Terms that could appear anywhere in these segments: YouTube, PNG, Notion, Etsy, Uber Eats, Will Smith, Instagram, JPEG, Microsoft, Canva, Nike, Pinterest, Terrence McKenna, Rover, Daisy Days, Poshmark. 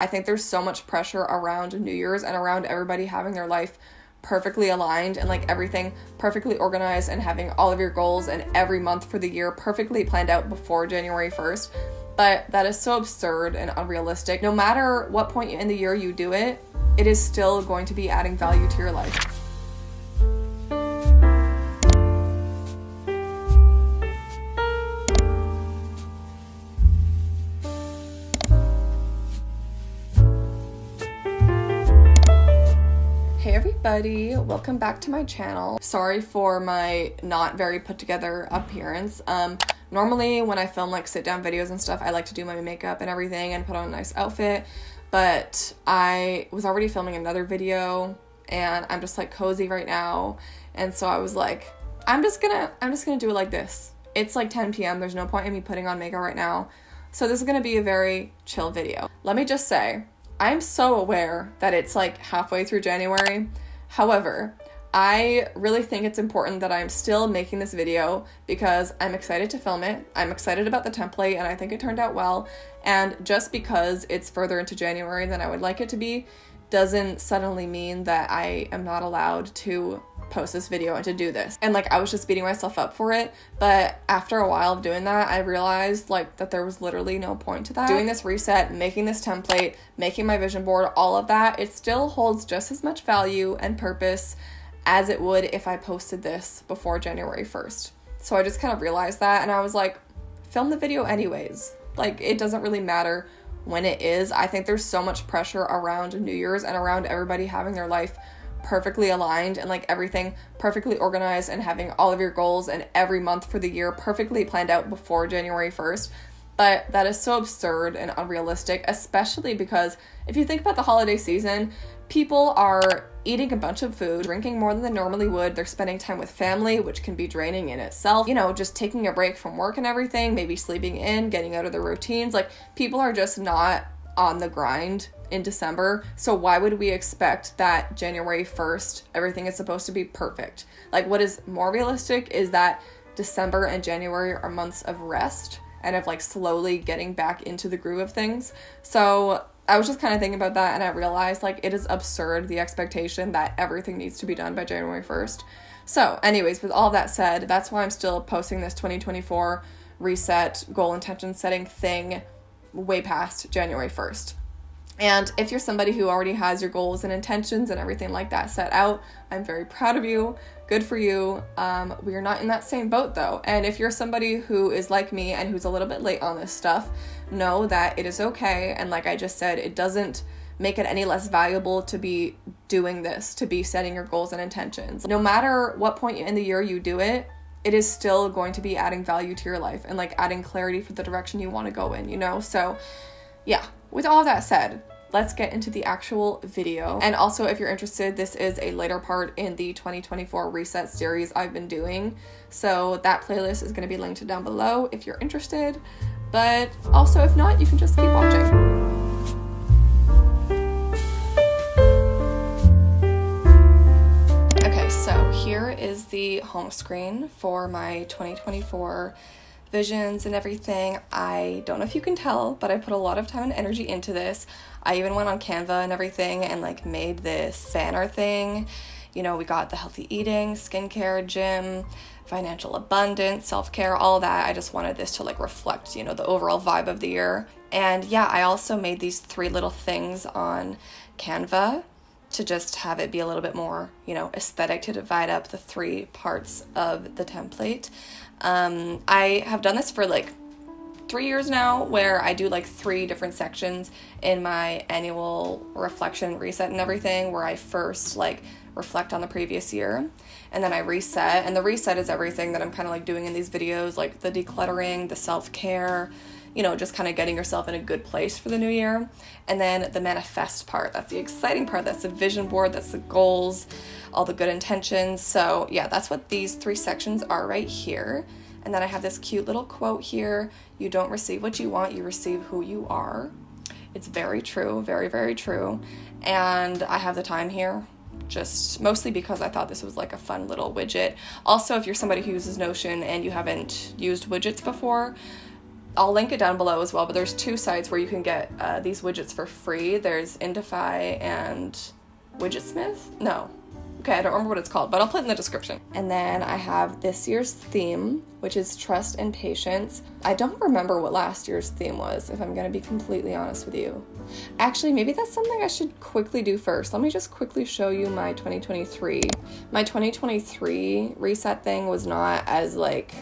I think there's so much pressure around New Year's and around everybody having their life perfectly aligned and like everything perfectly organized and having all of your goals and every month for the year perfectly planned out before January 1st. But that is so absurd and unrealistic. No matter what point in the year you do it, it is still going to be adding value to your life. Welcome back to my channel. Sorry for my not very put together appearance. Normally when I film like sit down videos and stuff, I like to do my makeup and everything and put on a nice outfit, but I was already filming another video and I'm just like cozy right now, and so I was like, I'm just gonna do it like this. It's like 10 p.m. There's no point in me putting on makeup right now, so this is gonna be a very chill video. Let me just say, I'm so aware that it's like halfway through January. However, I really think it's important that I'm still making this video because I'm excited to film it. I'm excited about the template and I think it turned out well. And just because it's further into January than I would like it to be doesn't suddenly mean that I am not allowed to post this video and to do this. And like I was just beating myself up for it, but after a while of doing that, I realized like that there was literally no point to that. Doing this reset, making this template, making my vision board, all of that, it still holds just as much value and purpose as it would if I posted this before January 1st. So I just kind of realized that and I was like, film the video anyways. Like it doesn't really matter when it is. I think there's so much pressure around New Year's and around everybody having their life perfectly aligned and like everything perfectly organized and having all of your goals and every month for the year perfectly planned out before January 1st. But that is so absurd and unrealistic, especially because if you think about the holiday season, people are eating a bunch of food, drinking more than they normally would, they're spending time with family, which can be draining in itself, you know, just taking a break from work and everything, maybe sleeping in, getting out of their routines. Like people are just not on the grind in December. So why would we expect that January 1st, everything is supposed to be perfect? Like what is more realistic is that December and January are months of rest and of like slowly getting back into the groove of things. So I was just kind of thinking about that and I realized like it is absurd, the expectation that everything needs to be done by January 1st. So anyways, with all that said, that's why I'm still posting this 2024 reset goal intention setting thing way past January 1st. And if you're somebody who already has your goals and intentions and everything like that set out, I'm very proud of you. Good for you. We are not in that same boat though. And if you're somebody who is like me and who's a little bit late on this stuff, know that it is okay. And like I just said, it doesn't make it any less valuable to be doing this, to be setting your goals and intentions. No matter what point in the year you do it, it is still going to be adding value to your life and like adding clarity for the direction you want to go in, you know? So yeah, with all that said, let's get into the actual video. And also, if you're interested, this is a later part in the 2024 reset series I've been doing. So that playlist is going to be linked down below if you're interested. But also, if not, you can just keep watching. Okay, so here is the home screen for my 2024 visions and everything. I don't know if you can tell, but I put a lot of time and energy into this. I even went on Canva and everything and like made this banner thing. You know, we got the healthy eating, skincare, gym, financial abundance, self-care, all that. I just wanted this to like reflect, you know, the overall vibe of the year. And yeah, I also made these three little things on Canva to just have it be a little bit more, you know, aesthetic, to divide up the three parts of the template. I have done this for like 3 years now, where I do like three different sections in my annual reflection, reset and everything, where I first like reflect on the previous year and then I reset. And the reset is everything that I'm kind of like doing in these videos, like the decluttering, the self-care, you know, just kind of getting yourself in a good place for the new year. And then the manifest part, that's the exciting part, that's the vision board, that's the goals, all the good intentions. So yeah, that's what these three sections are right here. And then I have this cute little quote here: you don't receive what you want, you receive who you are. It's very true, very, very true. And I have the time here just mostly because I thought this was like a fun little widget. Also, if you're somebody who uses Notion and you haven't used widgets before, I'll link it down below as well, but there's two sites where you can get these widgets for free. There's Indify and Widget Smith? No. Okay, I don't remember what it's called, but I'll put it in the description. And then I have this year's theme, which is trust and patience. I don't remember what last year's theme was, if I'm gonna be completely honest with you. Actually, maybe that's something I should quickly do first. Let me just quickly show you my 2023. My 2023 reset thing was not as like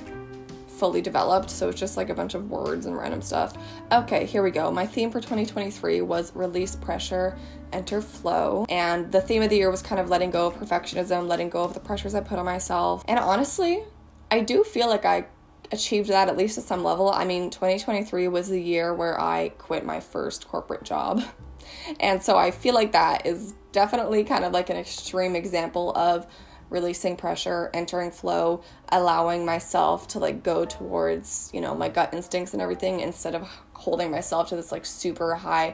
fully developed, so it's just like a bunch of words and random stuff. Okay, here we go. My theme for 2023 was release pressure, enter flow, and the theme of the year was kind of letting go of perfectionism, letting go of the pressures I put on myself. And honestly, I do feel like I achieved that, at least at some level. I mean, 2023 was the year where I quit my first corporate job. And so I feel like that is definitely kind of like an extreme example of releasing pressure, entering flow, allowing myself to like go towards, you know, my gut instincts and everything, instead of holding myself to this like super high,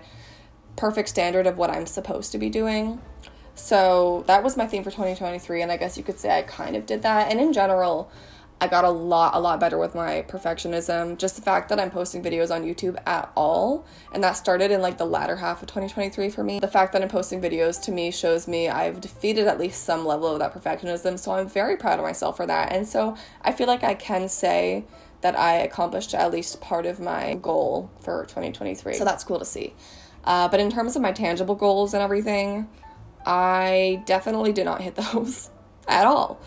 perfect standard of what I'm supposed to be doing. So that was my theme for 2023. And I guess you could say I kind of did that. And in general, I got a lot better with my perfectionism. Just the fact that I'm posting videos on YouTube at all, and that started in like the latter half of 2023 for me. The fact that I'm posting videos to me shows me I've defeated at least some level of that perfectionism, so I'm very proud of myself for that. And so I feel like I can say that I accomplished at least part of my goal for 2023. So that's cool to see. But in terms of my tangible goals and everything, I definitely did not hit those at all.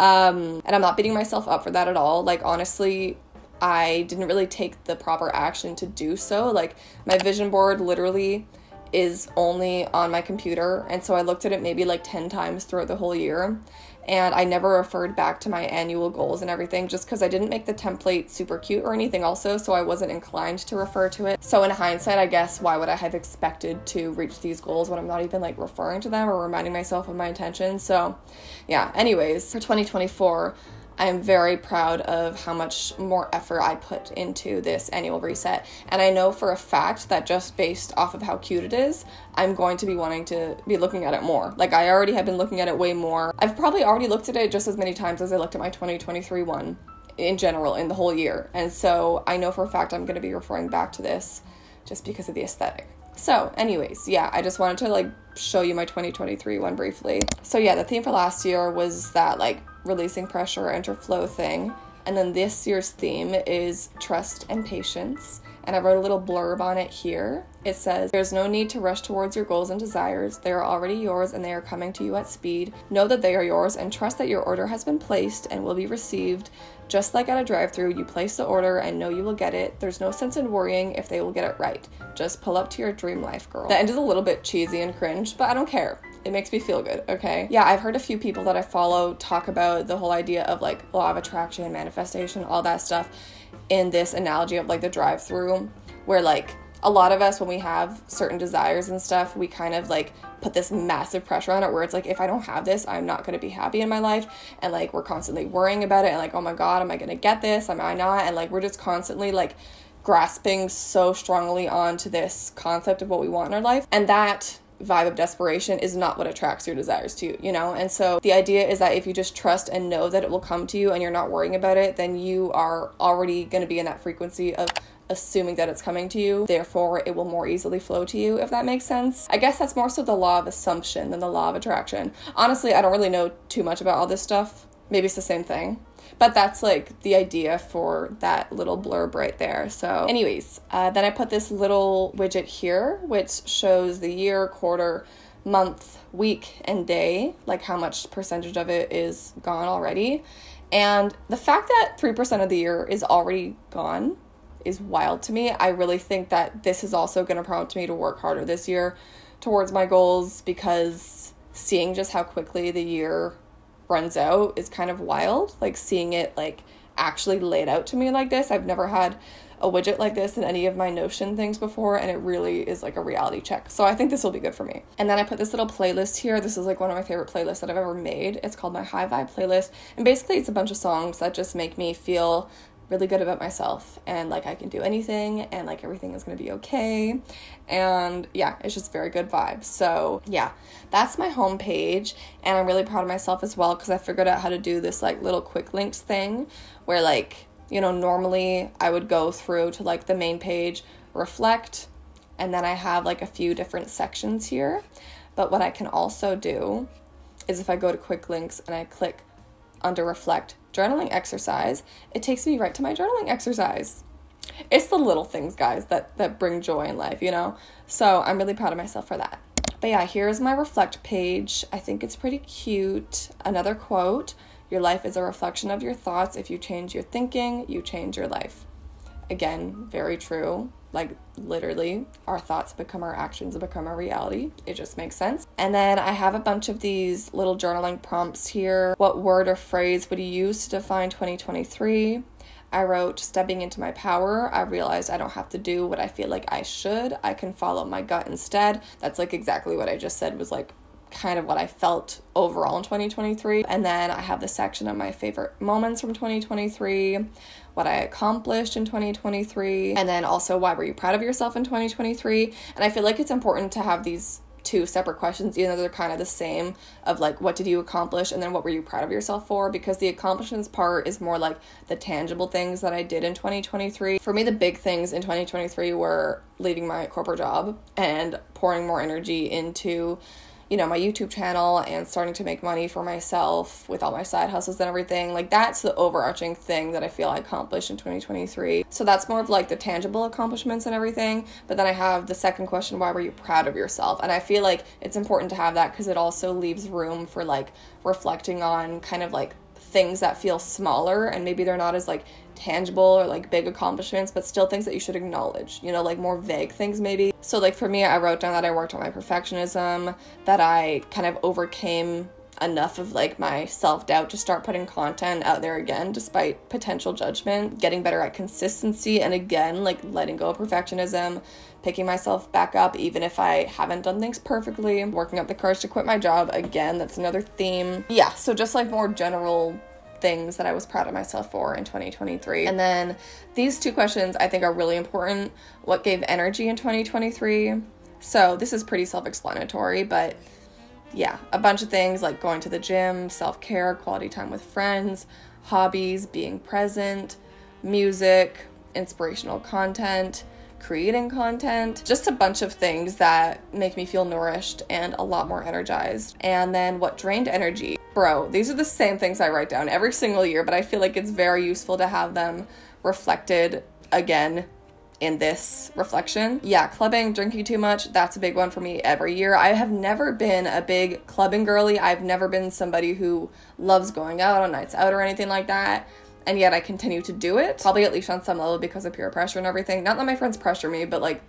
And I'm not beating myself up for that at all. Like, honestly, I didn't really take the proper action to do so. Like, my vision board literally is only on my computer. And so I looked at it maybe like 10 times throughout the whole year. And I never referred back to my annual goals and everything, just because I didn't make the template super cute or anything also, so I wasn't inclined to refer to it. So in hindsight, I guess, why would I have expected to reach these goals when I'm not even like referring to them or reminding myself of my intention? So yeah, anyways, for 2024, I am very proud of how much more effort I put into this annual reset. And I know for a fact that just based off of how cute it is, I'm going to be wanting to be looking at it more. Like, I already have been looking at it way more. I've probably already looked at it just as many times as I looked at my 2023 one in general in the whole year. And so I know for a fact I'm gonna be referring back to this just because of the aesthetic. So anyways, yeah, I just wanted to like show you my 2023 one briefly. So yeah, the theme for last year was that like releasing pressure, enter flow thing. And then this year's theme is trust and patience. And I wrote a little blurb on it here. It says, there's no need to rush towards your goals and desires. They are already yours and they are coming to you at speed. Know that they are yours and trust that your order has been placed and will be received. Just like at a drive-thru, you place the order and know you will get it. There's no sense in worrying if they will get it right. Just pull up to your dream life, girl. That ended a little bit cheesy and cringe, but I don't care. It makes me feel good, okay? Yeah, I've heard a few people that I follow talk about the whole idea of like law of attraction, manifestation, all that stuff in this analogy of like the drive-thru, where like a lot of us, when we have certain desires and stuff, we kind of like put this massive pressure on it where it's like, if I don't have this, I'm not going to be happy in my life. And like, we're constantly worrying about it and like, oh my God, am I going to get this? Am I not? And like, we're just constantly like grasping so strongly onto this concept of what we want in our life. And that vibe of desperation is not what attracts your desires to you, you know? And so the idea is that if you just trust and know that it will come to you and you're not worrying about it, then you are already going to be in that frequency of assuming that it's coming to you, therefore it will more easily flow to you, if that makes sense. I guess that's more so the law of assumption than the law of attraction. Honestly, I don't really know too much about all this stuff. Maybe it's the same thing, but that's like the idea for that little blurb right there. So anyways, then I put this little widget here, which shows the year, quarter, month, week, and day, like how much percentage of it is gone already. And the fact that 3% of the year is already gone is wild to me. I really think that this is also going to prompt me to work harder this year towards my goals, because seeing just how quickly the year runs out is kind of wild. Like seeing it like actually laid out to me like this. I've never had a widget like this in any of my Notion things before, and it really is like a reality check. So I think this will be good for me. And then I put this little playlist here. This is like one of my favorite playlists that I've ever made. It's called my High Vibe playlist, and basically it's a bunch of songs that just make me feel really good about myself and like I can do anything and like everything is gonna be okay. And yeah, it's just very good vibes. So yeah, that's my homepage, and I'm really proud of myself as well because I figured out how to do this like little quick links thing where like you know, normally I would go through to like the main page, reflect, and then I have like a few different sections here. But what I can also do is if I go to quick links and I click under reflect journaling exercise, it takes me right to my journaling exercise. It's the little things, guys, that bring joy in life, you know? So I'm really proud of myself for that. But yeah, here's my reflect page. I think it's pretty cute. Another quote, your life is a reflection of your thoughts. If you change your thinking, you change your life. Again, very true. Like literally our thoughts become our actions and become our reality. It just makes sense. And then I have a bunch of these little journaling prompts here. What word or phrase would you use to define 2023? I wrote stepping into my power. I realized I don't have to do what I feel like I should. I can follow my gut instead. That's like exactly what I just said was like kind of what I felt overall in 2023. And then I have the section of my favorite moments from 2023, what I accomplished in 2023, and then also why were you proud of yourself in 2023? And I feel like it's important to have these two separate questions, even though they're kind of the same, of like, what did you accomplish? And then what were you proud of yourself for? Because the accomplishments part is more like the tangible things that I did in 2023. For me, the big things in 2023 were leaving my corporate job and pouring more energy into, you know, my YouTube channel and starting to make money for myself with all my side hustles and everything. Like that's the overarching thing that I feel I accomplished in 2023. So that's more of like the tangible accomplishments and everything. But then I have the second question, why were you proud of yourself? And I feel like it's important to have that because it also leaves room for like reflecting on kind of like things that feel smaller and maybe they're not as like tangible or like big accomplishments, but still things that you should acknowledge, you know, like more vague things maybe. So like for me, I wrote down that I worked on my perfectionism, that I kind of overcame enough of like my self-doubt to start putting content out there again, despite potential judgment, getting better at consistency. And again, like letting go of perfectionism, picking myself back up, even if I haven't done things perfectly, working up the courage to quit my job. Again, that's another theme. Yeah. So just like more general things that I was proud of myself for in 2023. And then these two questions I think are really important. What gave energy in 2023? So this is pretty self-explanatory, but yeah, a bunch of things like going to the gym, self-care, quality time with friends, hobbies, being present, music, inspirational content, creating content, just a bunch of things that make me feel nourished and a lot more energized. And then what drained energy? Bro, these are the same things I write down every single year, but I feel like it's very useful to have them reflected again in this reflection. Yeah, clubbing, drinking too much, that's a big one for me every year. I have never been a big clubbing girly. I've never been somebody who loves going out on nights out or anything like that. And yet I continue to do it, probably at least on some level because of peer pressure and everything. Not that my friends pressure me, but like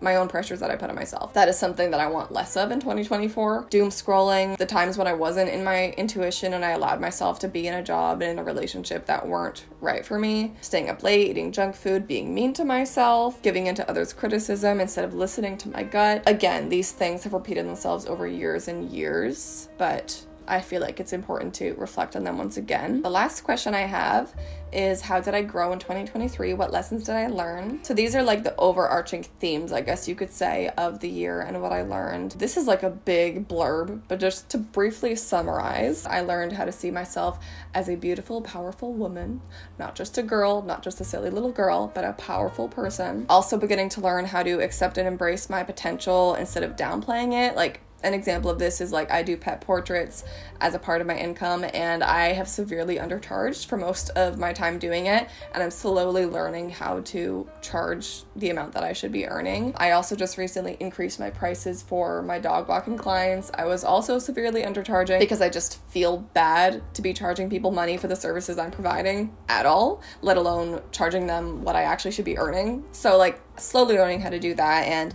my own pressures that I put on myself. That is something that I want less of in 2024. Doom scrolling, the times when I wasn't in my intuition and I allowed myself to be in a job and in a relationship that weren't right for me. Staying up late, eating junk food, being mean to myself, giving into others' criticism instead of listening to my gut. Again, these things have repeated themselves over years and years, but I feel like it's important to reflect on them once again. The last question I have is how did I grow in 2023? What lessons did I learn? So these are like the overarching themes, I guess you could say, of the year and what I learned. This is like a big blurb, but just to briefly summarize, I learned how to see myself as a beautiful, powerful woman, not just a girl, not just a silly little girl, but a powerful person. Also beginning to learn how to accept and embrace my potential instead of downplaying it. Like, an example of this is like I do pet portraits as a part of my income and I have severely undercharged for most of my time doing it, and I'm slowly learning how to charge the amount that I should be earning. I also just recently increased my prices for my dog walking clients. I was also severely undercharging because I just feel bad to be charging people money for the services I'm providing at all, let alone charging them what I actually should be earning. So like slowly learning how to do that, and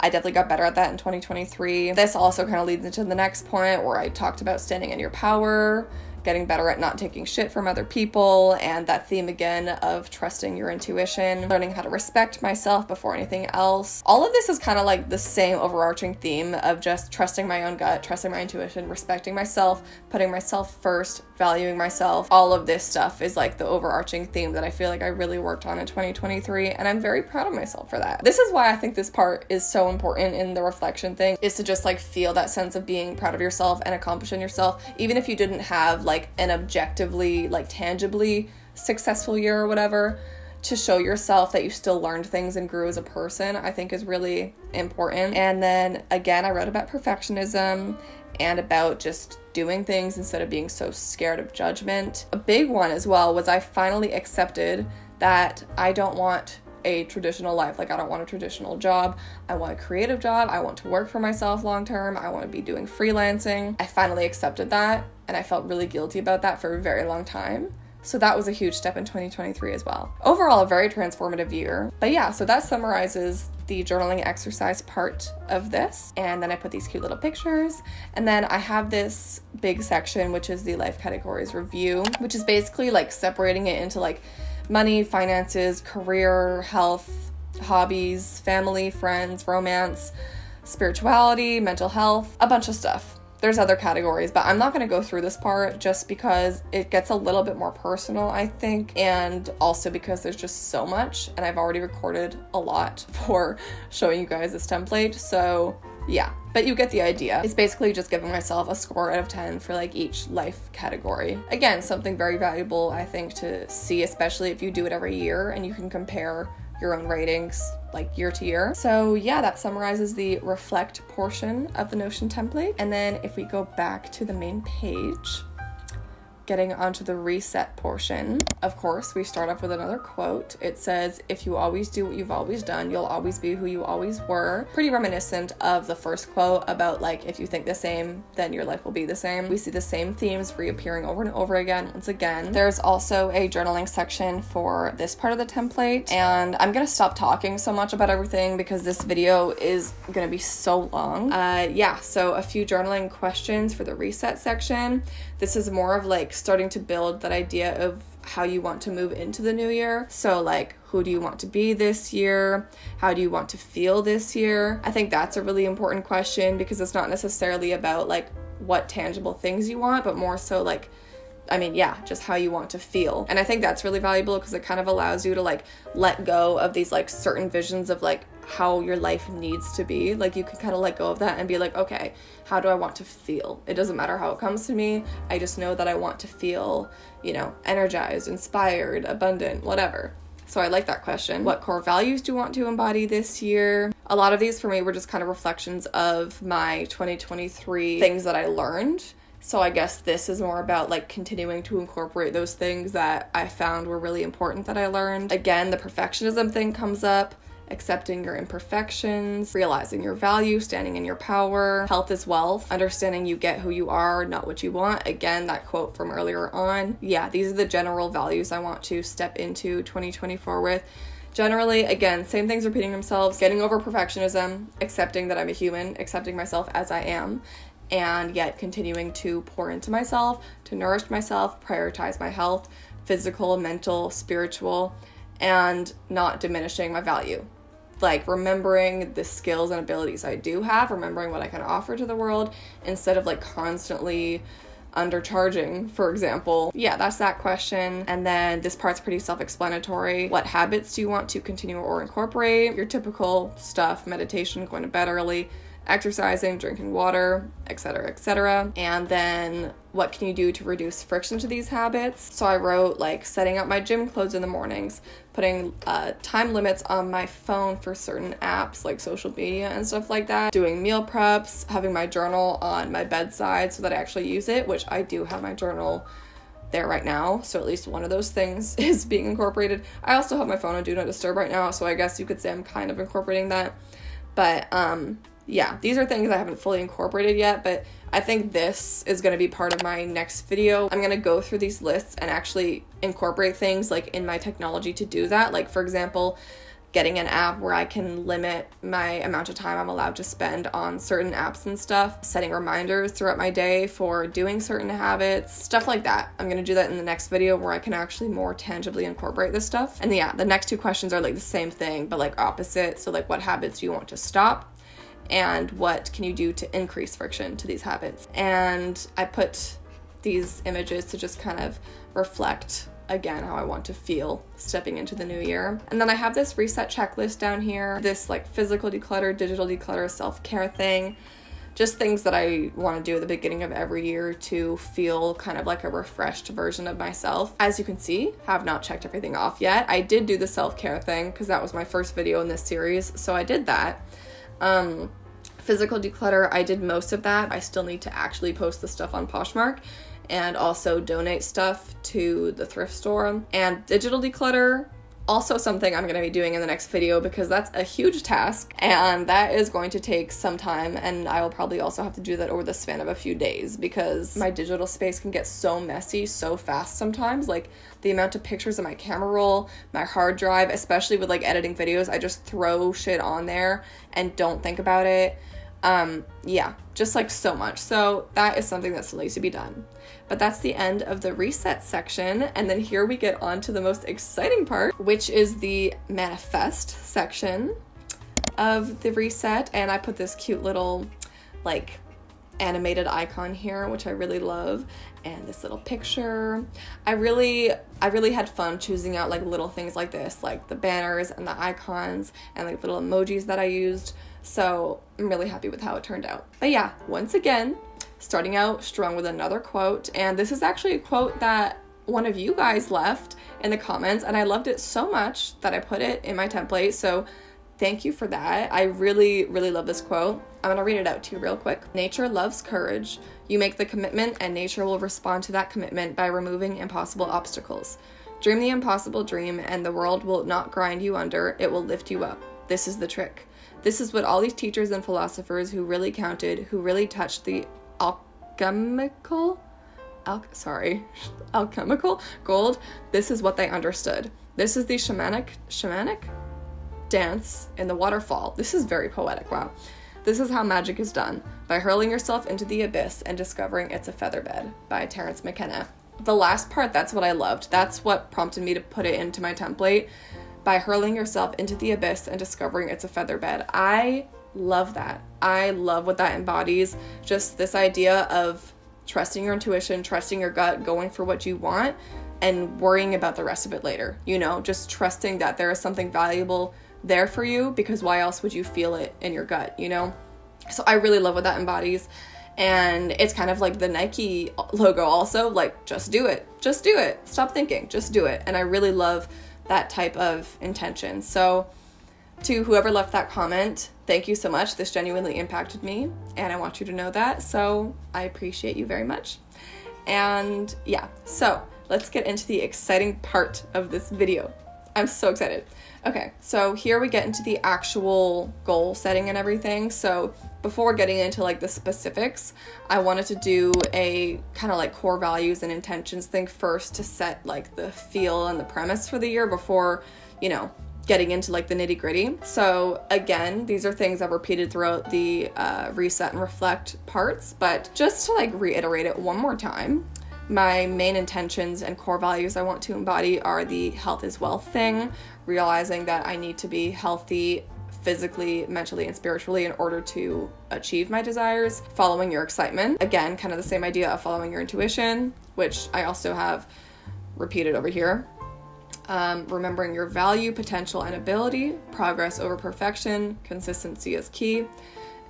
I definitely got better at that in 2023. This also kind of leads into the next point where I talked about standing in your power, getting better at not taking shit from other people, and that theme again of trusting your intuition, learning how to respect myself before anything else. All of this is kind of like the same overarching theme of just trusting my own gut, trusting my intuition, respecting myself, putting myself first, valuing myself. All of this stuff is like the overarching theme that I feel like I really worked on in 2023, and I'm very proud of myself for that. This is why I think this part is so important in the reflection thing, is to just like feel that sense of being proud of yourself and accomplishing yourself, even if you didn't have like an objectively, like tangibly successful year or whatever, to show yourself that you still learned things and grew as a person, I think is really important. And then again, I wrote about perfectionism and about just doing things instead of being so scared of judgment. A big one as well was I finally accepted that I don't want a traditional life. Like, I don't want a traditional job. I want a creative job. I want to work for myself long term. I want to be doing freelancing. I finally accepted that, and I felt really guilty about that for a very long time. So that was a huge step in 2023 as well. Overall, a very transformative year. But yeah, so that summarizes the journaling exercise part of this. And then I put these cute little pictures. And then I have this big section, which is the life categories review, which is basically like separating it into like money, finances, career, health, hobbies, family, friends, romance, spirituality, mental health, a bunch of stuff. There's other categories, but I'm not going to go through this part just because it gets a little bit more personal, I think, and also because there's just so much, and I've already recorded a lot for showing you guys this template, so yeah, but you get the idea. It's basically just giving myself a score out of 10 for like each life category. Again, something very valuable, I think, to see, especially if you do it every year and you can compare your own ratings like year to year. So yeah, that summarizes the reflect portion of the Notion template. And then if we go back to the main page, getting onto the reset portion, of course, we start off with another quote. It says, "If you always do what you've always done, you'll always be who you always were." Pretty reminiscent of the first quote about like, if you think the same, then your life will be the same. We see the same themes reappearing over and over again. Once again, there's also a journaling section for this part of the template. And I'm gonna stop talking so much about everything because this video is gonna be so long. Yeah, so a few journaling questions for the reset section. This is more of like starting to build that idea of how you want to move into the new year. So like, who do you want to be this year? How do you want to feel this year? I think that's a really important question because it's not necessarily about like what tangible things you want, but more so like, I mean, yeah, just how you want to feel. And I think that's really valuable because it kind of allows you to like let go of these like certain visions of like how your life needs to be. Like, you can kind of let go of that and be like, okay, how do I want to feel? It doesn't matter how it comes to me. I just know that I want to feel, you know, energized, inspired, abundant, whatever. So I like that question. What core values do you want to embody this year? A lot of these for me were just kind of reflections of my 2023 things that I learned. So I guess this is more about like continuing to incorporate those things that I found were really important that I learned. Again, the perfectionism thing comes up. Accepting your imperfections, realizing your value, standing in your power, health is wealth, understanding you get who you are, not what you want. Again, that quote from earlier on. Yeah, these are the general values I want to step into 2024 with. Generally, again, same things repeating themselves, getting over perfectionism, accepting that I'm a human, accepting myself as I am, and yet continuing to pour into myself, to nourish myself, prioritize my health, physical, mental, spiritual, and not diminishing my value. Like, remembering the skills and abilities I do have, remembering what I can offer to the world instead of like constantly undercharging, for example. Yeah, that's that question. And then this part's pretty self-explanatory. What habits do you want to continue or incorporate? Your typical stuff: meditation, going to bed early, exercising, drinking water, etc., etc. And then what can you do to reduce friction to these habits? So I wrote like setting up my gym clothes in the mornings, putting time limits on my phone for certain apps like social media and stuff like that, doing meal preps, having my journal on my bedside so that I actually use it, which I do have my journal there right now, so at least one of those things is being incorporated. I also have my phone on do not disturb right now, so I guess you could say I'm kind of incorporating that. But yeah, these are things I haven't fully incorporated yet, but I think this is going to be part of my next video. I'm going to go through these lists and actually incorporate things like in my technology to do that. Like, for example, getting an app where I can limit my amount of time I'm allowed to spend on certain apps and stuff, setting reminders throughout my day for doing certain habits, stuff like that. I'm going to do that in the next video where I can actually more tangibly incorporate this stuff. And yeah, the next two questions are like the same thing, but like opposite. So like, what habits do you want to stop? And what can you do to increase friction to these habits? And I put these images to just kind of reflect again how I want to feel stepping into the new year. And then I have this reset checklist down here, this like physical declutter, digital declutter, self-care thing, just things that I want to do at the beginning of every year to feel kind of like a refreshed version of myself. As you can see, have not checked everything off yet. I did do the self-care thing because that was my first video in this series, so I did that. Physical declutter, I did most of that. I still need to actually post the stuff on Poshmark and also donate stuff to the thrift store. And digital declutter, also something I'm gonna be doing in the next video because that's a huge task and that is going to take some time, and I will probably also have to do that over the span of a few days because my digital space can get so messy so fast sometimes. Like the amount of pictures in my camera roll, my hard drive, especially with like editing videos, I just throw shit on there and don't think about it. Yeah, just like so much. So that is something that still needs to be done. But that's the end of the reset section. And then here we get on to the most exciting part, which is the manifest section of the reset. And I put this cute little like animated icon here, which I really love. And this little picture. I really had fun choosing out like little things like this, like the banners and the icons and like little emojis that I used. So I'm really happy with how it turned out. But yeah, once again, starting out strong with another quote. And this is actually a quote that one of you guys left in the comments, and I loved it so much that I put it in my template. So thank you for that. I really, really love this quote. I'm gonna read it out to you real quick. Nature loves courage. You make the commitment and nature will respond to that commitment by removing impossible obstacles. Dream the impossible dream and the world will not grind you under, it will lift you up. This is the trick. This is what all these teachers and philosophers who really counted, who really touched the alchemical gold, this is what they understood. This is the shamanic dance in the waterfall. This is very poetic, wow. This is how magic is done, by hurling yourself into the abyss and discovering it's a feather bed, by Terrence McKenna. The last part, that's what I loved. That's what prompted me to put it into my template. By hurling yourself into the abyss and discovering it's a feather bed. I love that. I love what that embodies. Just this idea of trusting your intuition, trusting your gut, going for what you want, and worrying about the rest of it later. You know, just trusting that there is something valuable there for you, because why else would you feel it in your gut, you know? So I really love what that embodies. And it's kind of like the Nike logo also, like, just do it. Just do it. Stop thinking. Just do it. And I really love that type of intention. So to whoever left that comment, thank you so much. This genuinely impacted me and I want you to know that. So I appreciate you very much. And yeah, so let's get into the exciting part of this video. I'm so excited. Okay, so here we get into the actual goal setting and everything. So before getting into like the specifics, I wanted to do a kind of like core values and intentions thing first to set like the feel and the premise for the year before, you know, getting into like the nitty gritty. So again, these are things I've repeated throughout the reset and reflect parts, but just to like reiterate it one more time, my main intentions and core values I want to embody are the health is wealth thing, realizing that I need to be healthy physically, mentally, and spiritually in order to achieve my desires. Following your excitement, again, kind of the same idea of following your intuition, which I also have repeated over here. Remembering your value, potential, and ability, progress over perfection, consistency is key.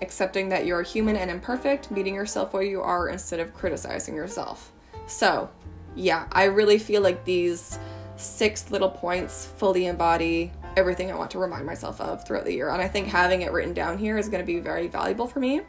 Accepting that you're human and imperfect, meeting yourself where you are instead of criticizing yourself. So yeah, I really feel like these 6 little points fully embody everything I want to remind myself of throughout the year. And I think having it written down here is going to be very valuable for me,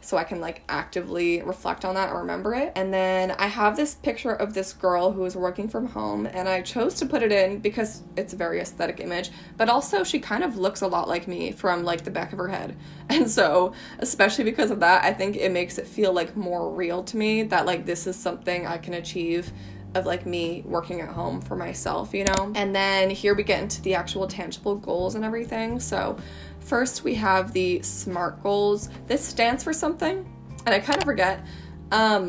so I can like actively reflect on that and remember it. And then I have this picture of this girl who is working from home, and I chose to put it in because it's a very aesthetic image, but also she kind of looks a lot like me from like the back of her head. And so especially because of that, I think it makes it feel like more real to me that like this is something I can achieve of like me working at home for myself, you know? And then here we get into the actual tangible goals and everything. So first we have the SMART goals. This stands for something and I kind of forget. I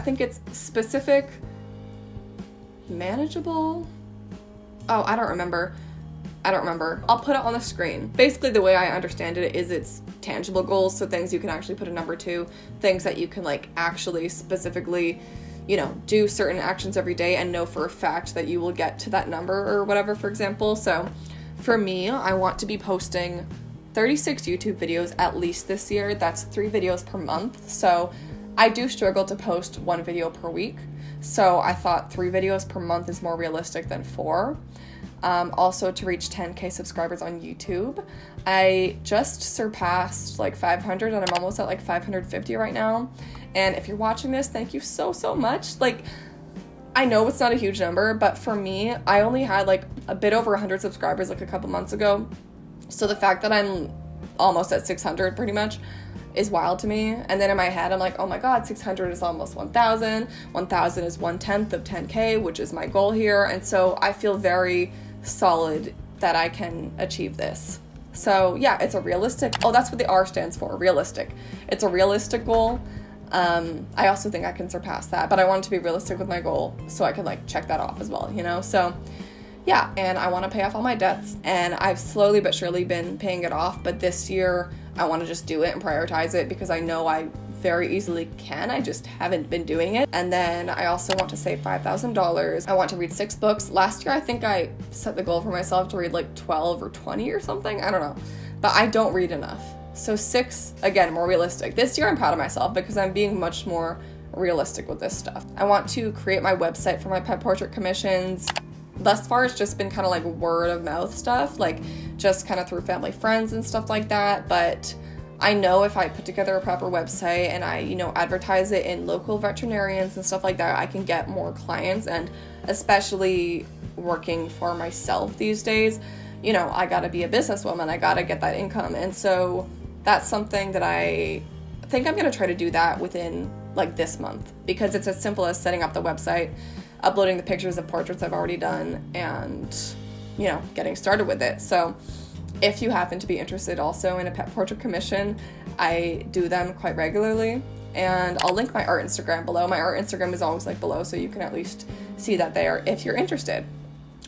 think it's specific, manageable. Oh, I don't remember. I'll put it on the screen. Basically the way I understand it is it's tangible goals. So things you can actually put a number to, things that you can like actually specifically, you know, do certain actions every day and know for a fact that you will get to that number or whatever, for example. So for me, I want to be posting 36 YouTube videos at least this year. That's 3 videos per month. So I do struggle to post 1 video per week. So I thought 3 videos per month is more realistic than 4. Also, to reach 10K subscribers on YouTube, I just surpassed like 500 and I'm almost at like 550 right now. And if you're watching this, thank you so much. Like, I know it's not a huge number, but for me, I only had like a bit over 100 subscribers like a couple months ago. So the fact that I'm almost at 600 pretty much is wild to me. And then in my head, I'm like, oh my God, 600 is almost 1,000. 1,000 is 1/10 of 10K, which is my goal here. And so I feel very solid that I can achieve this. So yeah, it's a realistic, oh, that's what the R stands for, realistic. It's a realistic goal. I also think I can surpass that, but I want it to be realistic with my goal so I can like check that off as well, you know? So yeah, and I want to pay off all my debts, and I've slowly but surely been paying it off, but this year I want to just do it and prioritize it because I know I very easily can. I just haven't been doing it. And then I also want to save $5,000. I want to read 6 books. Last year, I think I set the goal for myself to read like 12 or 20 or something. I don't know, but I don't read enough. So 6, again, more realistic. This year, I'm proud of myself because I'm being much more realistic with this stuff. I want to create my website for my pet portrait commissions. Thus far, it's just been kind of like word of mouth stuff, like just kind of through family, friends and stuff like that. But I know if I put together a proper website and I, you know, advertise it in local veterinarians and stuff like that, I can get more clients. And especially working for myself these days, you know, I gotta be a businesswoman. I gotta get that income. And so that's something that I think I'm gonna try to do that within like this month, because it's as simple as setting up the website, uploading the pictures of portraits I've already done, and, you know, getting started with it. So if you happen to be interested also in a pet portrait commission, I do them quite regularly, and I'll link my art Instagram below. My art Instagram is always like below, so you can at least see that there if you're interested.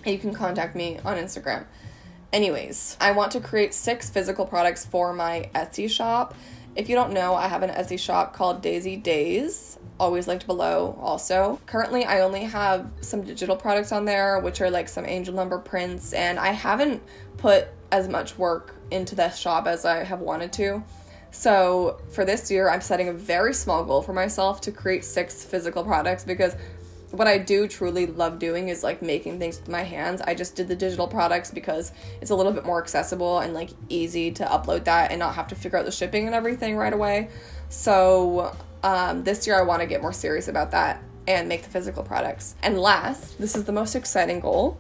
You can contact me on Instagram. Anyways, I want to create 6 physical products for my Etsy shop. If you don't know, I have an Etsy shop called Daisy Days, always linked below also. Currently, I only have some digital products on there, which are like some angel number prints, and I haven't put as much work into this shop as I have wanted to. So for this year, I'm setting a very small goal for myself to create 6 physical products, because what I do truly love doing is like making things with my hands. I just did the digital products because it's a little bit more accessible and like easy to upload that and not have to figure out the shipping and everything right away. So this year I want to get more serious about that and make the physical products. And last, this is the most exciting goal,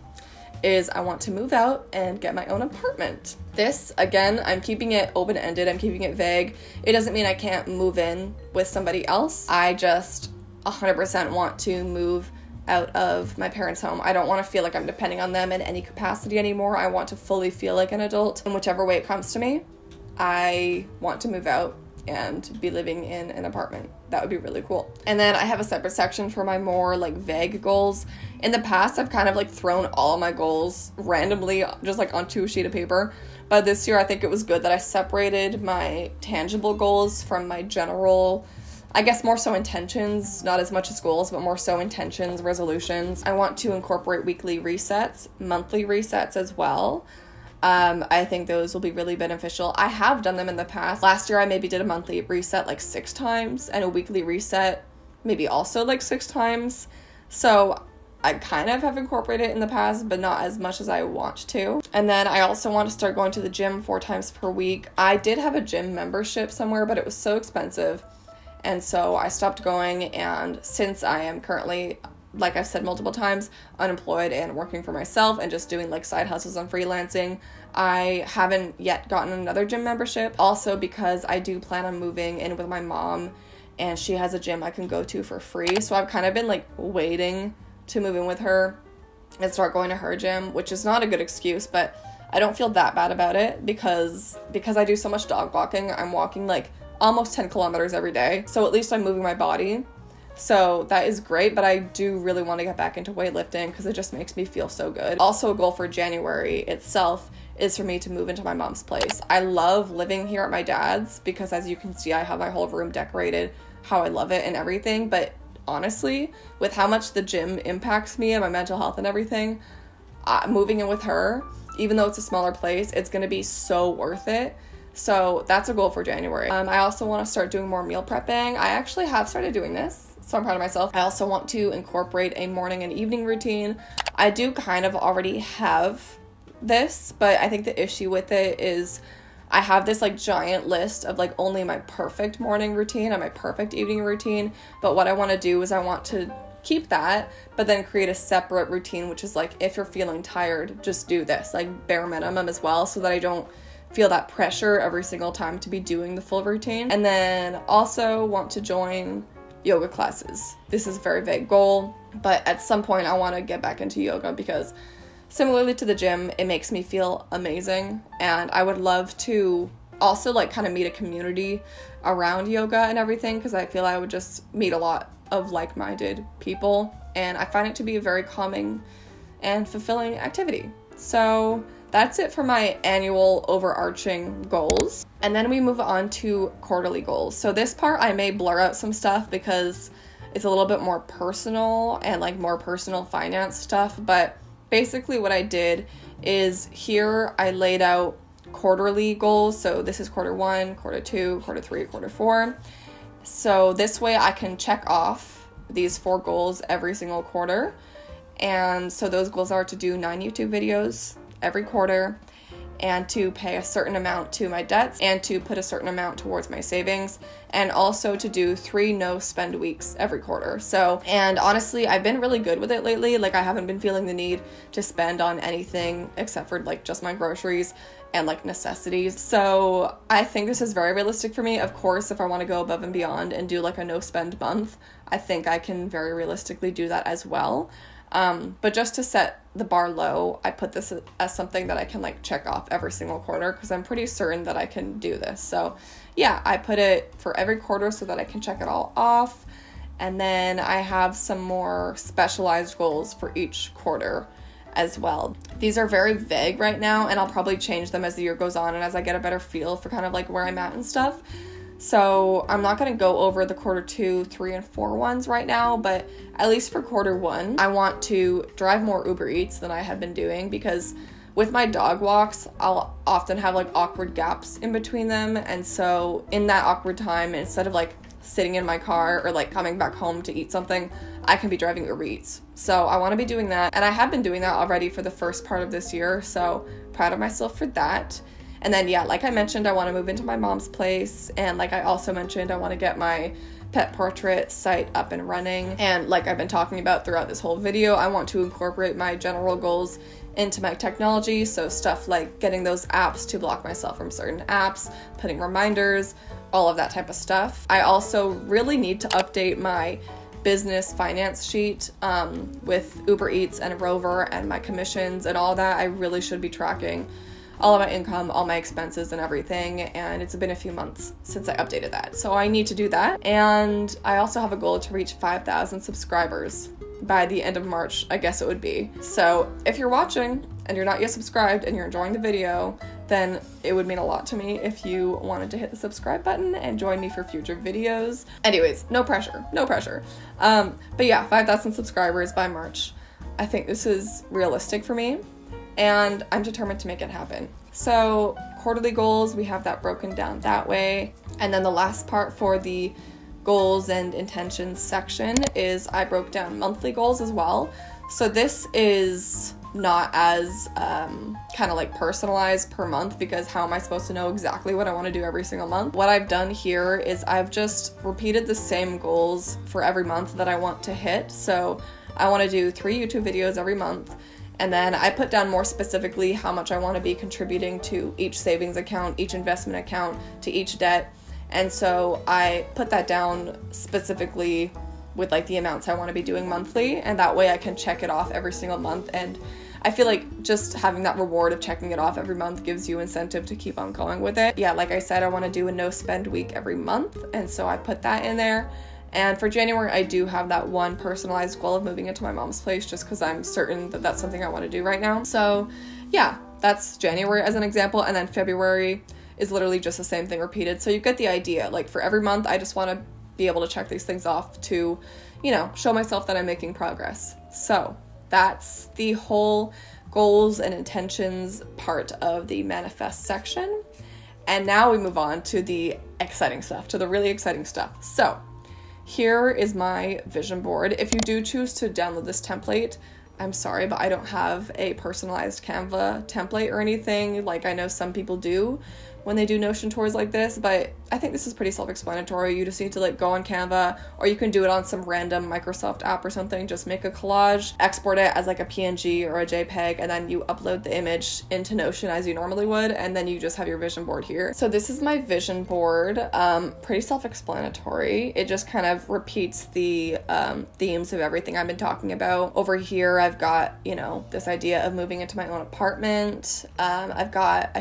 is I want to move out and get my own apartment. This, again, I'm keeping it open-ended. I'm keeping it vague. It doesn't mean I can't move in with somebody else. I just 100% want to move out of my parents' home. I don't want to feel like I'm depending on them in any capacity anymore. I want to fully feel like an adult in whichever way it comes to me. I want to move out and be living in an apartment. That would be really cool. And then I have a separate section for my more like vague goals. In the past, I've kind of like thrown all my goals randomly just like onto a sheet of paper. But this year, I think it was good that I separated my tangible goals from my general, I guess more so intentions, not as much as goals, but more so intentions, resolutions. I want to incorporate weekly resets, monthly resets as well. I think those will be really beneficial. I have done them in the past. Last year, I maybe did a monthly reset like 6 times and a weekly reset maybe also like 6 times. So I kind of have incorporated it in the past, but not as much as I want to. And then I also want to start going to the gym 4 times per week. I did have a gym membership somewhere, but it was so expensive. And so I stopped going, and since I am currently, like I've said multiple times, unemployed and working for myself and just doing like side hustles and freelancing, I haven't yet gotten another gym membership. Also because I do plan on moving in with my mom, and she has a gym I can go to for free. So I've kind of been like waiting to move in with her and start going to her gym, which is not a good excuse, but I don't feel that bad about it because I do so much dog walking. I'm walking like almost 10 kilometers every day. So at least I'm moving my body. So that is great, but I do really want to get back into weightlifting because it just makes me feel so good. Also, a goal for January itself is for me to move into my mom's place. I love living here at my dad's because, as you can see, I have my whole room decorated how I love it and everything. But honestly, with how much the gym impacts me and my mental health and everything, moving in with her, even though it's a smaller place, it's going to be so worth it. So that's a goal for January. I also want to start doing more meal prepping. I actually have started doing this, so I'm proud of myself. I also want to incorporate a morning and evening routine. I do kind of already have this, but I think the issue with it is I have this like giant list of like only my perfect morning routine and my perfect evening routine. But what I want to do is I want to keep that, but then create a separate routine, which is like, if you're feeling tired, just do this, like bare minimum as well, so that I don't feel that pressure every single time to be doing the full routine. And then also want to join yoga classes. This is a very vague goal, but at some point I want to get back into yoga because similarly to the gym, it makes me feel amazing. And I would love to also like kind of meet a community around yoga and everything, because I feel I would just meet a lot of like-minded people, and I find it to be a very calming and fulfilling activity. So that's it for my annual overarching goals. And then we move on to quarterly goals. So this part I may blur out some stuff because it's a little bit more personal and like more personal finance stuff, but basically what I did is here I laid out quarterly goals. So this is quarter one, quarter two, quarter three, quarter four. So this way I can check off these 4 goals every single quarter. And so those goals are to do 9 YouTube videos every quarter, and to pay a certain amount to my debts, and to put a certain amount towards my savings, and also to do 3 no spend weeks every quarter. So, and honestly, I've been really good with it lately. Like I haven't been feeling the need to spend on anything except for like just my groceries and like necessities. So I think this is very realistic for me. Of course, if I want to go above and beyond and do like a no spend month, I think I can very realistically do that as well. But just to set the bar low, I put this as something that I can like check off every single quarter, because I'm pretty certain that I can do this. So yeah, I put it for every quarter so that I can check it all off. And then I have some more specialized goals for each quarter as well. These are very vague right now, and I'll probably change them as the year goes on and as I get a better feel for kind of like where I'm at and stuff. So I'm not going to go over the quarter 2, 3, and 4 ones right now, but at least for quarter 1, I want to drive more Uber Eats than I have been doing, because with my dog walks, I'll often have like awkward gaps in between them. And so in that awkward time, instead of like sitting in my car or like coming back home to eat something, I can be driving Uber Eats. So I want to be doing that. And I have been doing that already for the first part of this year. So proud of myself for that. And then, yeah, like I mentioned, I want to move into my mom's place. And like I also mentioned, I want to get my pet portrait site up and running. And like I've been talking about throughout this whole video, I want to incorporate my general goals into my technology. So stuff like getting those apps to block myself from certain apps, putting reminders, all of that type of stuff. I also really need to update my business finance sheet with Uber Eats and Rover and my commissions and all that. I really should be tracking all of my income, all my expenses and everything, and it's been a few months since I updated that. So I need to do that. And I also have a goal to reach 5,000 subscribers by the end of March, I guess it would be. So if you're watching and you're not yet subscribed and you're enjoying the video, then it would mean a lot to me if you wanted to hit the subscribe button and join me for future videos. Anyways, no pressure. But yeah, 5,000 subscribers by March. I think this is realistic for me, and I'm determined to make it happen. So quarterly goals, we have that broken down that way. And then the last part for the goals and intentions section is I broke down monthly goals as well. So this is not as kind of like personalized per month, because how am I supposed to know exactly what I want to do every single month? What I've done here is I've just repeated the same goals for every month that I want to hit. So I want to do 3 YouTube videos every month. And then I put down more specifically how much I want to be contributing to each savings account, each investment account, to each debt. And so I put that down specifically with like the amounts I want to be doing monthly, and that way I can check it off every single month. And I feel like just having that reward of checking it off every month gives you incentive to keep on going with it. Yeah, like I said, I want to do a no spend week every month, and so I put that in there. And for January, I do have that one personalized goal of moving into my mom's place, just because I'm certain that that's something I want to do right now. So yeah, that's January as an example. And then February is literally just the same thing repeated. So you get the idea. Like for every month, I just want to be able to check these things off to, you know, show myself that I'm making progress. So that's the whole goals and intentions part of the manifest section. And now we move on to the exciting stuff, to the really exciting stuff. So here is my vision board. If you do choose to download this template, I'm sorry, but I don't have a personalized Canva template or anything like I know some people do when they do Notion tours like this, but I think this is pretty self-explanatory. You just need to like go on Canva, or you can do it on some random Microsoft app or something. Just make a collage, export it as like a PNG or a JPEG, and then you upload the image into Notion as you normally would, and then you just have your vision board here. So this is my vision board, pretty self-explanatory. It just kind of repeats the themes of everything I've been talking about. Over here, I've got, you know, this idea of moving into my own apartment. I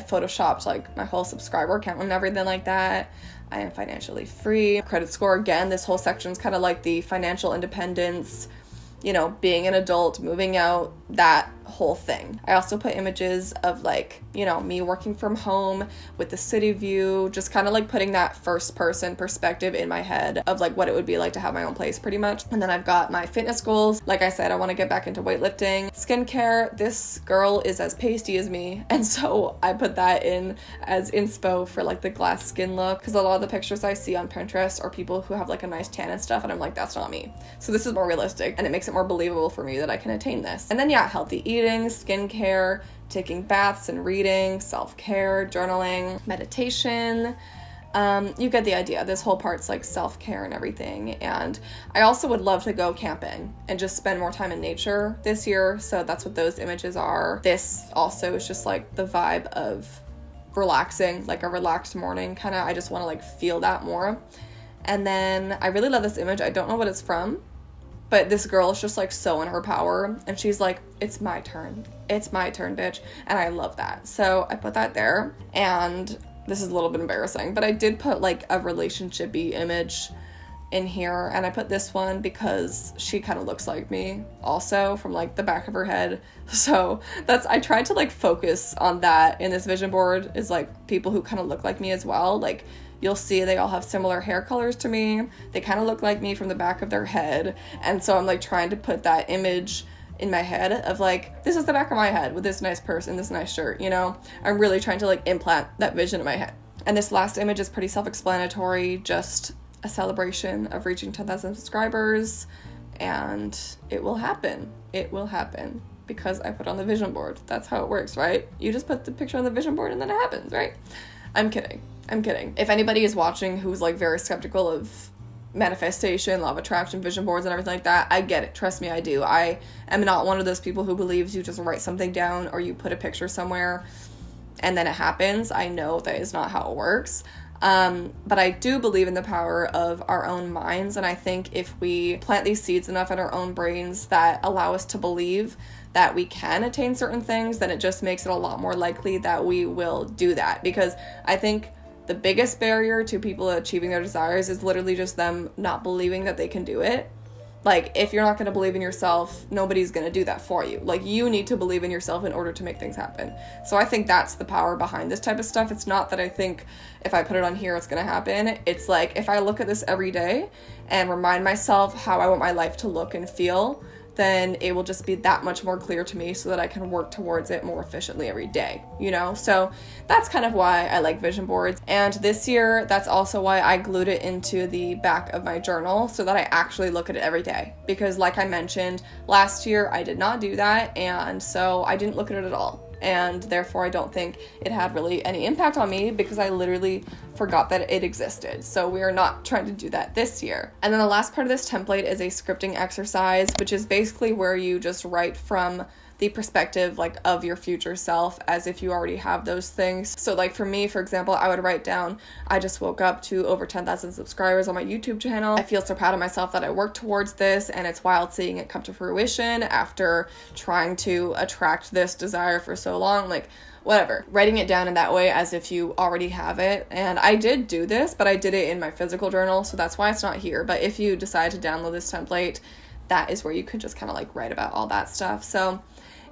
photoshopped like my whole subscriber count and everything like that. I am financially free. Credit score, again, this whole section is kind of like the financial independence, you know, being an adult, moving out, that whole thing. I also put images of like, you know, me working from home with the city view, just kind of like putting that first person perspective in my head of like what it would be like to have my own place pretty much. And then I've got my fitness goals. Like I said, I want to get back into weightlifting. Skincare, this girl is as pasty as me. And so I put that in as inspo for like the glass skin look, because a lot of the pictures I see on Pinterest are people who have like a nice tan and stuff, and I'm like, that's not me. So this is more realistic, and it makes it more believable for me that I can attain this. And then yeah, healthy eating, skincare, taking baths and reading, self-care, journaling, meditation. You get the idea. This whole part's like self-care and everything. And I also would love to go camping and just spend more time in nature this year. So that's what those images are. This also is just like the vibe of relaxing, like a relaxed morning kind of. I just want to like feel that more. And then I really love this image. I don't know what it's from, but this girl is just like so in her power, and she's like, it's my turn. It's my turn, bitch. And I love that. So I put that there, and this is a little bit embarrassing, but I did put like a relationshipy image in here, and I put this one because she kind of looks like me also from like the back of her head. So that's, I tried to like focus on that in this vision board, is like people who kind of look like me as well. Like, you'll see they all have similar hair colors to me. They kind of look like me from the back of their head. And so I'm like trying to put that image in my head of like, this is the back of my head with this nice purse and this nice shirt, you know? I'm really trying to like implant that vision in my head. And this last image is pretty self-explanatory, just a celebration of reaching 10,000 subscribers. And it will happen. It will happen because I put on the vision board. That's how it works, right? You just put the picture on the vision board and then it happens, right? I'm kidding. I'm kidding. If anybody is watching who's like very skeptical of manifestation, law of attraction, vision boards and everything like that, I get it. Trust me, I do. I am not one of those people who believes you just write something down or you put a picture somewhere and then it happens. I know that is not how it works. But I do believe in the power of our own minds, and I think if we plant these seeds enough in our own brains that allow us to believe that we can attain certain things, then it just makes it a lot more likely that we will do that. Because I think the biggest barrier to people achieving their desires is literally just them not believing that they can do it. Like, if you're not going to believe in yourself, nobody's going to do that for you. Like, you need to believe in yourself in order to make things happen. So I think that's the power behind this type of stuff. It's not that I think if I put it on here, it's going to happen. It's like, if I look at this every day and remind myself how I want my life to look and feel, then it will just be that much more clear to me so that I can work towards it more efficiently every day, you know? So that's kind of why I like vision boards. And this year, that's also why I glued it into the back of my journal so that I actually look at it every day. Because like I mentioned, last year I did not do that, and so I didn't look at it at all. And therefore I don't think it had really any impact on me because I literally forgot that it existed. So we are not trying to do that this year. And then the last part of this template is a scripting exercise, which is basically where you just write from the perspective like of your future self as if you already have those things. So like for me, for example, I would write down, I just woke up to over 10,000 subscribers on my YouTube channel. I feel so proud of myself that I worked towards this, and it's wild seeing it come to fruition after trying to attract this desire for so long. Like, whatever. Writing it down in that way as if you already have it. And I did do this, but I did it in my physical journal, so that's why it's not here. But if you decide to download this template, that is where you can just kind of like write about all that stuff. So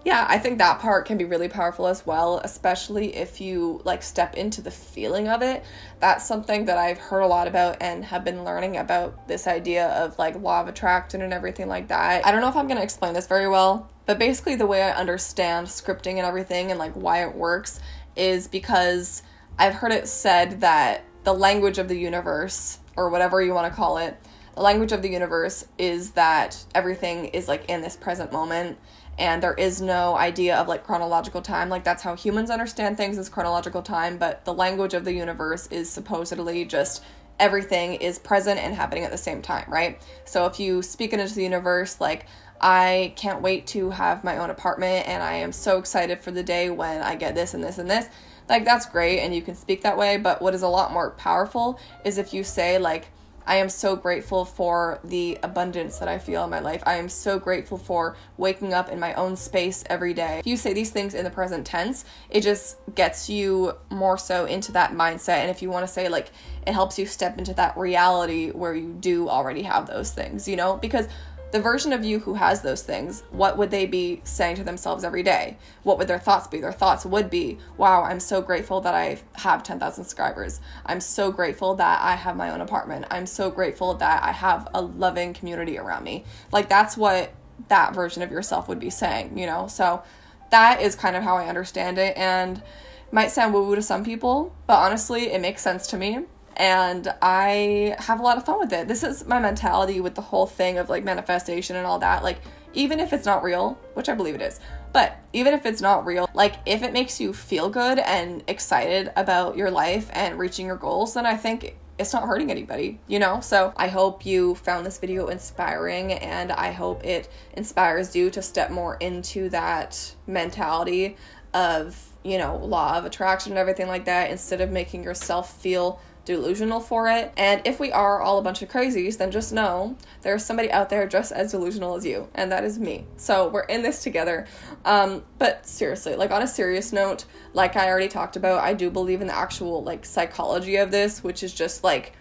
yeah, I think that part can be really powerful as well, especially if you like step into the feeling of it. That's something that I've heard a lot about and have been learning about, this idea of like law of attraction and everything like that. I don't know if I'm going to explain this very well, but basically the way I understand scripting and everything and like why it works is because I've heard it said that the language of the universe, or whatever you want to call it, the language of the universe is that everything is like in this present moment, and there is no idea of like chronological time. Like, that's how humans understand things, is chronological time, but the language of the universe is supposedly just everything is present and happening at the same time, right? So if you speak into the universe, like, I can't wait to have my own apartment, and I am so excited for the day when I get this and this and this, like, that's great, and you can speak that way. But what is a lot more powerful is if you say, like, I am so grateful for the abundance that I feel in my life. I am so grateful for waking up in my own space every day. If you say these things in the present tense, it just gets you more so into that mindset. And if you want to say, like, it helps you step into that reality where you do already have those things, you know? Because the version of you who has those things, what would they be saying to themselves every day? What would their thoughts be? Their thoughts would be, wow, I'm so grateful that I have 10,000 subscribers. I'm so grateful that I have my own apartment. I'm so grateful that I have a loving community around me. Like, that's what that version of yourself would be saying, you know? So that is kind of how I understand it, and it might sound woo-woo to some people, but honestly, it makes sense to me. And I have a lot of fun with it. This is my mentality with the whole thing of like manifestation and all that. Like, even if it's not real, which I believe it is, but even if it's not real, like, if it makes you feel good and excited about your life and reaching your goals, then I think it's not hurting anybody, you know? So I hope you found this video inspiring, and I hope it inspires you to step more into that mentality of, you know, law of attraction and everything like that, instead of making yourself feel delusional for it. And if we are all a bunch of crazies, then just know there's somebody out there just as delusional as you, and that is me. So we're in this together. But seriously, like, on a serious note, like I already talked about, I do believe in the actual like psychology of this, which is just like,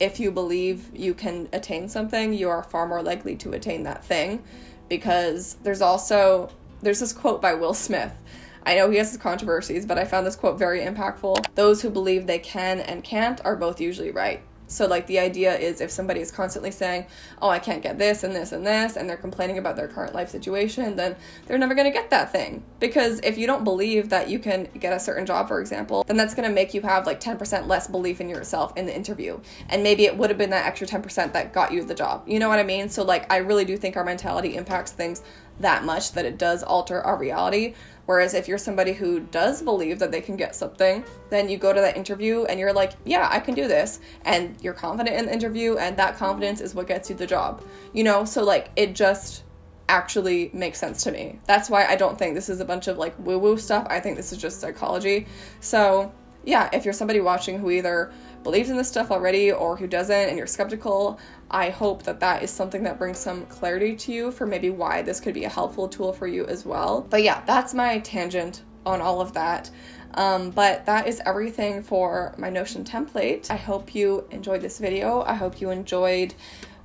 if you believe you can attain something, you are far more likely to attain that thing. Because there's this quote by Will Smith. I know he has his controversies, but I found this quote very impactful. Those who believe they can and can't are both usually right. So like, the idea is, if somebody is constantly saying, oh, I can't get this and this and this, and they're complaining about their current life situation, then they're never gonna get that thing. Because if you don't believe that you can get a certain job, for example, then that's gonna make you have like 10% less belief in yourself in the interview. And maybe it would have been that extra 10% that got you the job. You know what I mean? So like, I really do think our mentality impacts things that much, that it does alter our reality. Whereas if you're somebody who does believe that they can get something, then you go to that interview and you're like, yeah, I can do this. And you're confident in the interview, and that confidence is what gets you the job, you know? So like, it just actually makes sense to me. That's why I don't think this is a bunch of like woo-woo stuff. I think this is just psychology. So yeah, if you're somebody watching who either believes in this stuff already or who doesn't and you're skeptical, I hope that that is something that brings some clarity to you for maybe why this could be a helpful tool for you as well. But yeah, that's my tangent on all of that. But that is everything for my Notion template. I hope you enjoyed this video. I hope you enjoyed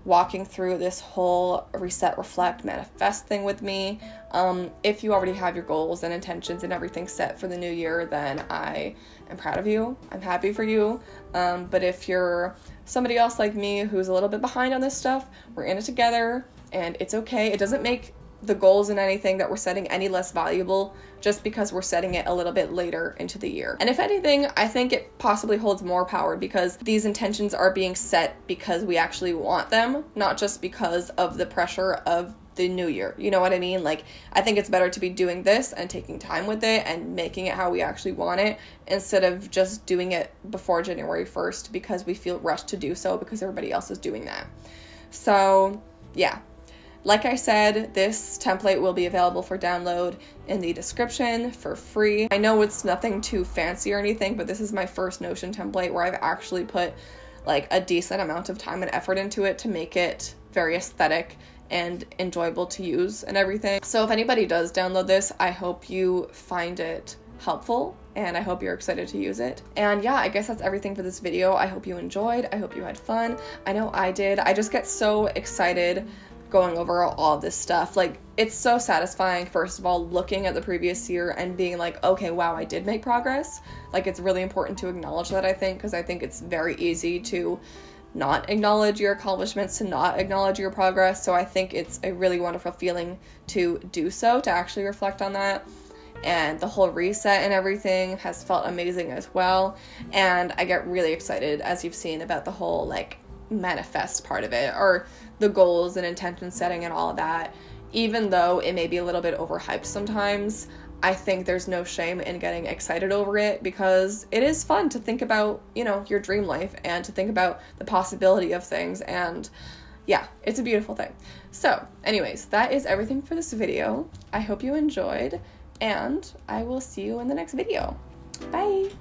walking through this whole reset, reflect, manifest thing with me. If you already have your goals and intentions and everything set for the new year, then I am proud of you. I'm happy for you. But if you're somebody else like me who's a little bit behind on this stuff, we're in it together, and it's okay. It doesn't make the goals and anything that we're setting any less valuable just because we're setting it a little bit later into the year. And if anything, I think it possibly holds more power, because these intentions are being set because we actually want them, not just because of the pressure of the new year. You know what I mean? Like, I think it's better to be doing this and taking time with it and making it how we actually want it, instead of just doing it before January 1st because we feel rushed to do so because everybody else is doing that. So yeah. Like I said, this template will be available for download in the description for free. I know it's nothing too fancy or anything, but this is my first Notion template where I've actually put like a decent amount of time and effort into it to make it very aesthetic and enjoyable to use and everything. So if anybody does download this, I hope you find it helpful, and I hope you're excited to use it. And yeah, I guess that's everything for this video. I hope you enjoyed. I hope you had fun. I know I did. I just get so excited going over all this stuff. Like, it's so satisfying, first of all, looking at the previous year and being like, okay, wow, I did make progress. Like, it's really important to acknowledge that, I think, because I think it's very easy to not acknowledge your accomplishments, to not acknowledge your progress. So I think it's a really wonderful feeling to do so, to actually reflect on that. and the whole reset and everything has felt amazing as well. And I get really excited, as you've seen, about the whole like manifest part of it, or the goals and intention setting and all of that. Even though it may be a little bit overhyped sometimes, I think there's no shame in getting excited over it, because it is fun to think about, you know, your dream life and to think about the possibility of things, and yeah, it's a beautiful thing. So anyways, that is everything for this video. I hope you enjoyed, and I will see you in the next video. Bye!